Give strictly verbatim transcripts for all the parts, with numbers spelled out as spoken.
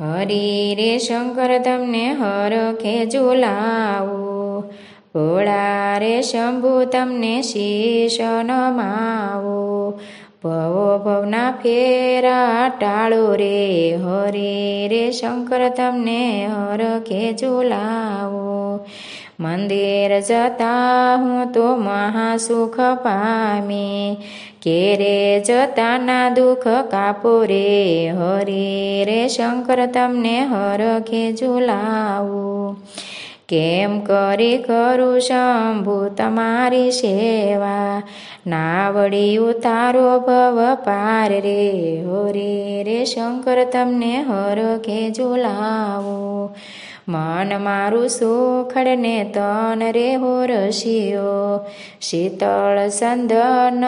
हरि रे शंकर तमने हरखे झुलावो, भोळा रे शंभु तमने शीश नमावो। भवो भवना फेरा टाळो रे, हरि रे शंकर तमने हरखे झुलावो। मंदिर जता हूँ तो महासुख पामी, केरे जता ना दुख कापो रे। हरि रे शंकर तमने हरखे झुलावो। केम करी करू शंभु तमारी सेवा, नावड़ी उतारो भव पार रे। हरि रे शंकर तमने हरखे झुलावो। मन मारू सुखड़ ने तन रे हो रसियो, शीतल संदन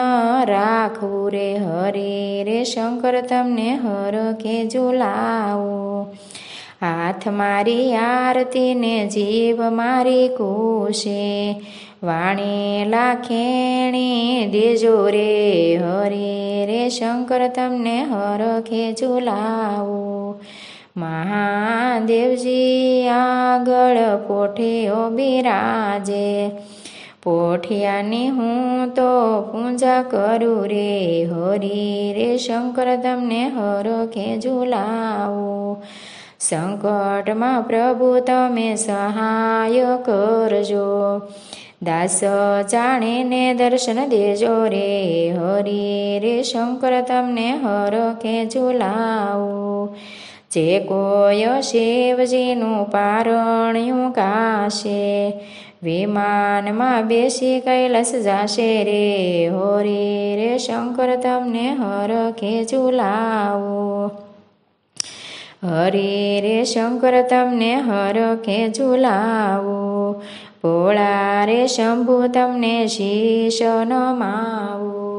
राखू रे। हरि रे शंकर तमने हरखे झुलावो। हाथ मारी आरती ने जीव मारी कुशे, वाणी लाखेणी देजो रे। हरि रे शंकर तमने हरखे झुलावो। महादेवजी आगळ पोठियो बिराजे, पोठियानी हूँ तो पूजा करूँ रे। हरि रे शंकर तमने हरखे झुलावो। संकट में प्रभु तमे सहाय करजो, दास जाने ने दर्शन देजो रे। हरि रे शंकर तमने हरखे झुलावो। जे कोय शिवजीनु पारणियु काशे, विमान में बेसी कैलास जाशे रे। हरि रे शंकर तमने हरखे झुलावो। हरि रे शंकर तमने हरखे झुलावो। भोळा रे शंभु तमने शीश नमावो।